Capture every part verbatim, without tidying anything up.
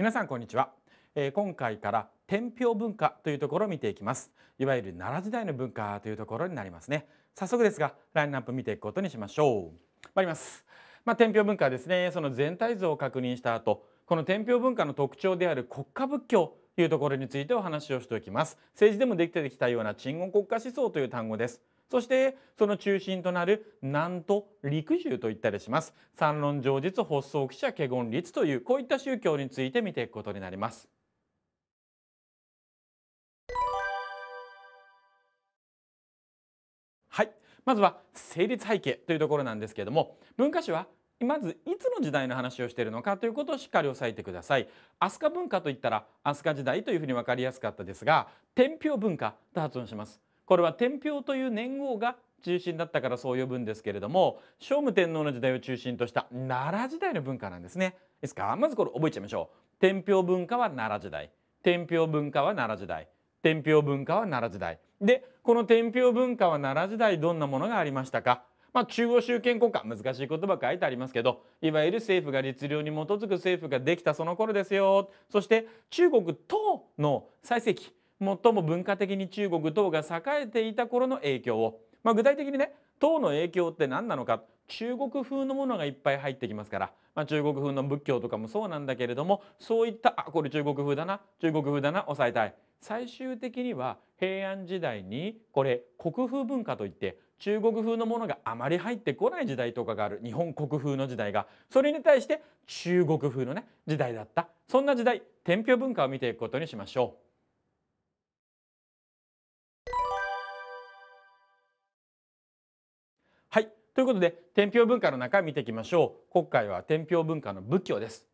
皆さんこんにちは、えー、今回から天平文化というところを見ていきます。いわゆる奈良時代の文化というところになりますね。早速ですがラインナップ見ていくことにしましょう。参ります、まあ、天平文化はですね、その全体像を確認した後、この天平文化の特徴である国家仏教というところについてお話をしておきます。政治でもできてきたような鎮護国家思想という単語です。そしてその中心となる南都陸宗といったりします。三論成実発想記者華厳律というこういった宗教について見ていくことになります。はい、まずは成立背景というところなんですけれども、文化史はまずいつの時代の話をしているのかということをしっかり押さえてください。飛鳥文化といったら飛鳥時代というふうに分かりやすかったですが、天平文化と発音します。これは天平という年号が中心だったからそう呼ぶんですけれども、聖武天皇の時代を中心とした奈良時代の文化なんですね。ですからまずこれ覚えちゃいましょう。天平文化は奈良時代、天平文化は奈良時代、天平文化は奈良時代で、この天平文化は奈良時代どんなものがありましたか。まあ、中央集権国家、難しい言葉書いてありますけど、いわゆる政府が律令に基づく政府ができたその頃ですよ。そして中国唐の最盛期、最も文化的に中国唐が栄えていた頃の影響を、まあ、具体的にね、唐の影響って何なのか、中国風のものがいっぱい入ってきますから、まあ、中国風の仏教とかもそうなんだけれども、そういった「あ、これ中国風だな、中国風だな」押さえたい。最終的には平安時代にこれ国風文化といって中国風のものがあまり入ってこない時代とかがある、日本国風の時代が、それに対して中国風のね時代だった、そんな時代、天平文化を見ていくことにしましょう。はい、ということで天平文化の中見ていきましょう。今回は天平文化の仏教です。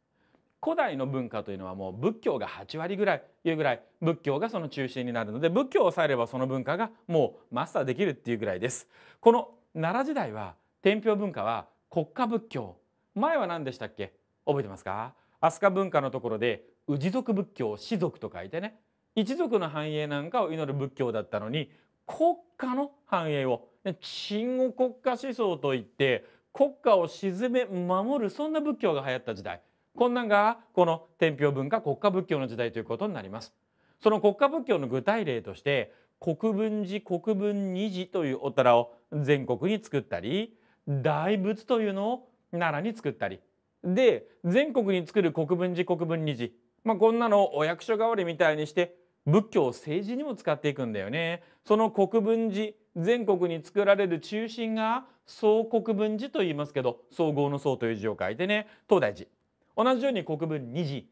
古代の文化というのはもう仏教がはちわりぐらいいうぐらい仏教がその中心になるので、仏教を抑えればその文化がもうマスターできるっていうぐらいです。この奈良時代は天平文化は国家仏教、前は何でしたっけ、覚えてますか。飛鳥文化のところで氏族仏教、氏族と書いてね、一族の繁栄なんかを祈る仏教だったのに、国家の繁栄を、鎮護国家思想といって国家を鎮め守る、そんな仏教が流行った時代、こんなんがこの天平文化国家仏教の時代ということになります。その国家仏教の具体例として国分寺、国分尼寺というお寺を全国に作ったり、大仏というのを奈良に作ったりで、全国に作る国分寺、国分尼寺、まあ、こんなのをお役所代わりみたいにして仏教を政治にも使っていくんだよね。その国分寺、全国に作られる中心が総国分寺と言いますけど、総合の総という字を書いてね、東大寺。同じように国分尼寺、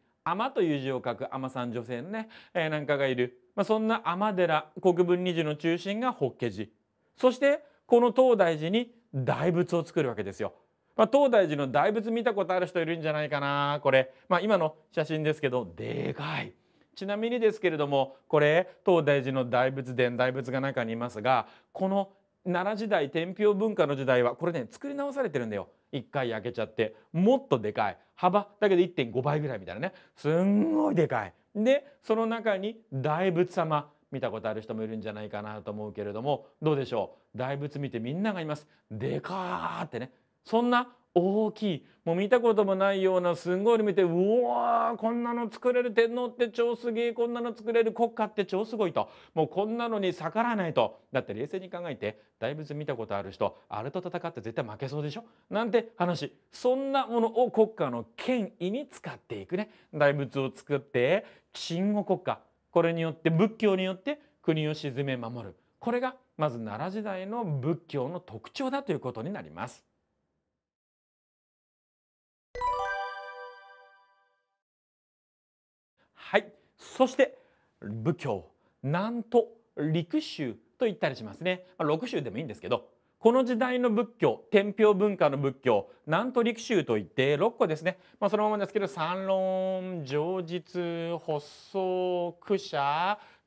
尼という字を書く尼さん女性のね、えー、なんかがいる、まあ、そんな尼寺、国分尼寺の中心が法華寺、そしてこの東大寺に大仏を作るわけですよ。まあ、東大寺の大仏見たことある人いるんじゃないかなこれ、まあ、今の写真ですけどでかい。ちなみにですけれども、これ東大寺の大仏殿、大仏が中にいますが、この奈良時代、天平文化の時代はこれね、作り直されてるんだよ。いっかい開けちゃってもっとでかい、幅だけど いってんごばいぐらいみたいなね、すんごいでかい。でその中に大仏様、見たことある人もいるんじゃないかなと思うけれども、どうでしょう、大仏見てみんながいますでかーってね、そんな大きい、もう見たこともないようなすんごいの見て、うわー、こんなの作れる天皇って超すげえ、こんなの作れる国家って超すごいと、もうこんなのに逆らわないと。だって冷静に考えて大仏見たことある人、あれと戦って絶対負けそうでしょなんて話、そんなものを国家の権威に使っていくね。大仏を作って鎮護国家、これによって仏教によって国を鎮め守る、これがまず奈良時代の仏教の特徴だということになります。はい、そして仏教、南都陸宗と言ったりしますね。まあ、六宗でもいいんですけど、この時代の仏教、天平文化の仏教、南都陸宗といってろっこですね。まあ、そのままですけど、三論、成実、発想、記者、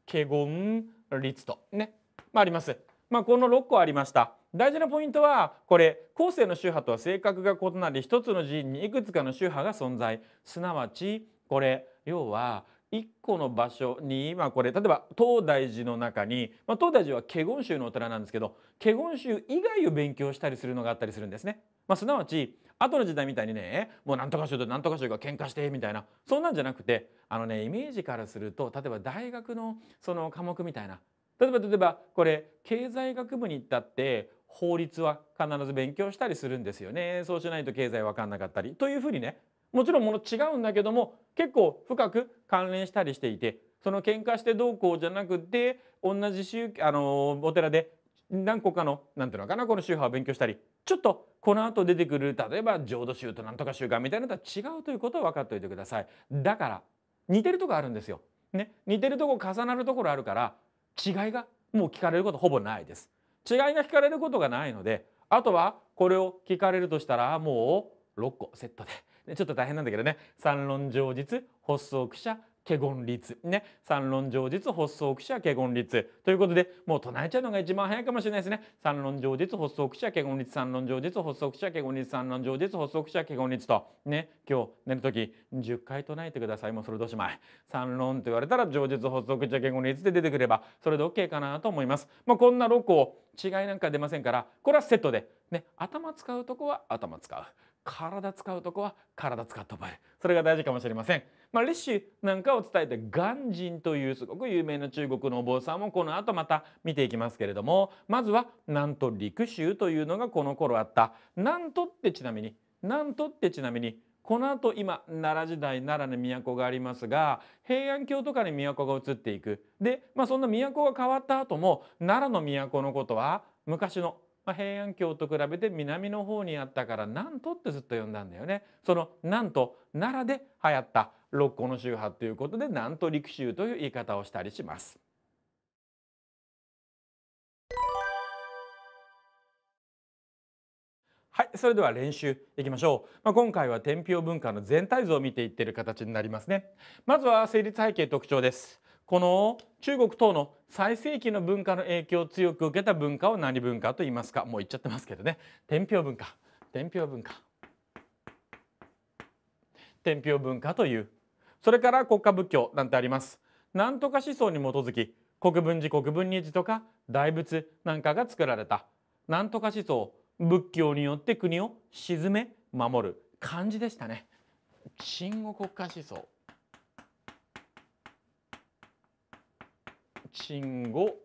華厳、律とね、まあ、あります。まあ、このろっこありました。大事なポイントはこれ、後世の宗派とは性格が異なり、一つの寺院にいくつかの宗派が存在、すなわちこれ要はいっこの場所に今これ例えば東大寺の中に、まあ、東大寺は華厳宗のお寺なんですけど、華厳宗以外を勉強したりするのがあったりするんですね。まあ、すなわち後の時代みたいにね、もう何とか宗と何とか宗が喧嘩してみたいな、そんなんじゃなくて、あのねイメージからすると、例えば大学のその科目みたいな、例えば例えばこれ経済学部に行ったって法律は必ず勉強したりするんですよね。そうしないと経済分かんなかったりというふうにね、もちろんもの違うんだけども結構深く関連したりしていて、その喧嘩してどうこうじゃなくて、同じ宗あのお寺で何個かのなんていうのかな、この宗派を勉強したり、ちょっとこの後出てくる例えば浄土宗となんとか宗がみたいなのとは違うということを分かっておいてください。だから似てるとこあるんですよ、ね、似てるとこ重なるところあるから違いがもう聞かれることほぼないです。違いが聞かれることがないので、あとはこれを聞かれるとしたらもうろっこセットで。ちょっと大変なんだけどね、三論成実発足者華厳律ね、三論成実発足者華厳律ということで、もう唱えちゃうのが一番早いかもしれないですね。三論成実発足者華厳律、三論成実発足者華厳律、三論成実発足者華厳律とね、今日寝る時じゅっかい唱えてください。もうそれでおしまい。三論と言われたら成実発足者華厳律で出てくればそれで OK かなと思います。まあ、こんなろっこ違いなんか出ませんから、これはセットでね、頭使うとこは頭使う。体使うとこは体使って覚える、それが大事かもしれません。まあ、立志なんかを伝えて鑑真というすごく有名な中国のお坊さんもこの後また見ていきますけれども、まずは南都陸宗というのがこの頃あった。南都ってちなみに南都ってちなみにこの後今奈良時代奈良の都がありますが、平安京とかに都が移っていく。で、まあ、そんな都が変わった後も奈良の都のことは昔の平安京と比べて南の方にあったから南都ってずっと呼んだんだよね。その南都奈良で流行ったろっこの宗派ということで南都陸宗という言い方をしたりします。はい、それでは練習いきましょう。まあ、今回は天平文化の全体像を見ていっている形になりますね。まずは成立背景特徴です。この中国等の最盛期の文化の影響を強く受けた文化を何文化と言いますか。もう言っちゃってますけどね。天平文化、天平文化、天平文化という。それから国家仏教なんてあります。なんとか思想に基づき国分寺、国分尼寺とか大仏なんかが作られた。なんとか思想、仏教によって国を鎮め守る、漢字でしたね。鎮護国家思想、鎮護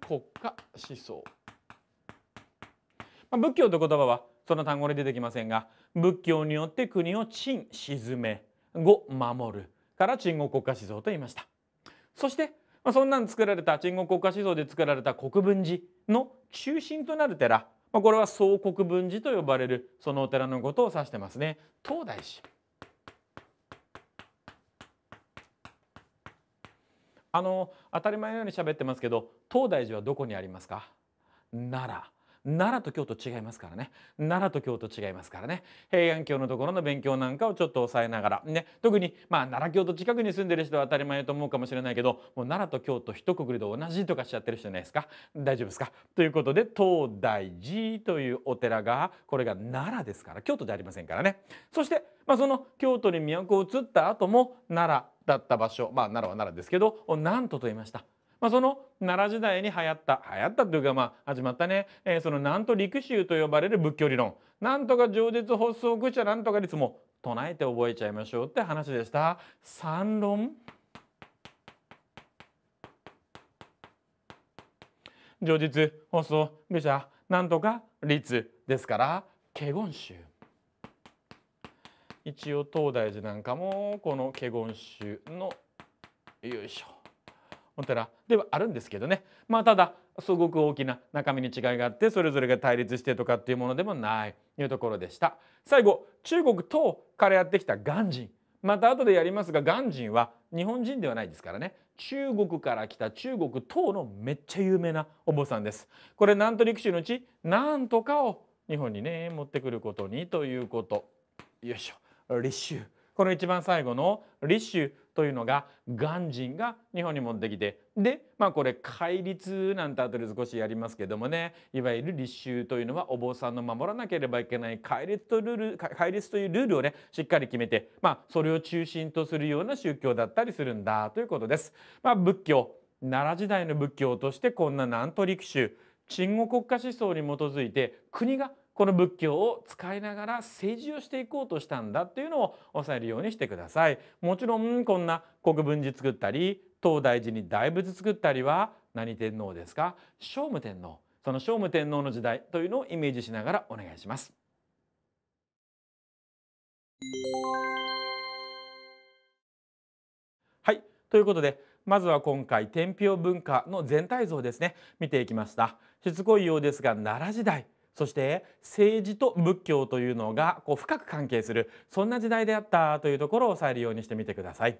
国家思想、まあ、仏教という言葉はその単語で出てきませんが、仏教によって国を鎮、鎮め、護、守るから鎮護国家思想と言いました。そして、まあ、そんなん作られた鎮護国家思想で作られた国分寺の中心となる寺、まあ、これは総国分寺と呼ばれるそのお寺のことを指してますね。東大寺、あの当たり前のように喋ってますけど、東大寺はどこにありますか。奈良。奈良と京都違いますからね。奈良と京都違いますからね。平安京のところの勉強なんかをちょっと抑えながらね、特にまあ奈良京都近くに住んでる人は当たり前と思うかもしれないけど、もう奈良と京都一括りで同じとかしちゃってる人じゃないですか。大丈夫ですか。ということで東大寺というお寺が、これが奈良ですから、京都じゃありませんからね。そして、まあ、その京都に都を移った後も奈良だった場所、まあ、奈良は奈良ですけど、南都と言いました。まあ、その奈良時代に流行った流行ったというか、まあ始まったね、えー、その南都陸宗と呼ばれる仏教理論、なんとか成実発足者なんとか律も唱えて覚えちゃいましょうって話でした。三論成実発足者なんとか律ですから華厳宗。一応東大寺なんかもこの華厳宗のよいしょお寺ではあるんですけどね。まあただすごく大きな中身に違いがあって、それぞれが対立してとかっていうものでもないというところでした。最後、中国唐からやってきた鑑真、また後でやりますが、鑑真は日本人ではないですからね。中国から来た中国唐のめっちゃ有名なお坊さんです。これ南都陸宗のうちなんとかを日本にね持ってくることにということ、よいしょ立宗、この一番最後の立宗というのが鑑真が日本に持ってきて、でまあこれ戒律なんて後で少しやりますけどもね、いわゆる立宗というのはお坊さんの守らなければいけない戒律とルール戒律というルールをねしっかり決めて、まあそれを中心とするような宗教だったりするんだということです。まあ、仏教奈良時代の仏教としてこんな南都陸宗鎮護国家思想に基づいて国がこの仏教を使いながら政治をしていこうとしたんだっていうのを押さえるようにしてください。もちろんこんな国分寺作ったり東大寺に大仏作ったりは何天皇ですか、聖武天皇、その聖武天皇の時代というのをイメージしながらお願いします。はい、ということでまずは今回天平文化の全体像ですね見ていきました。しつこいようですが奈良時代、そして政治と仏教というのがこう深く関係する、そんな時代であったというところを押さえるようにしてみてください。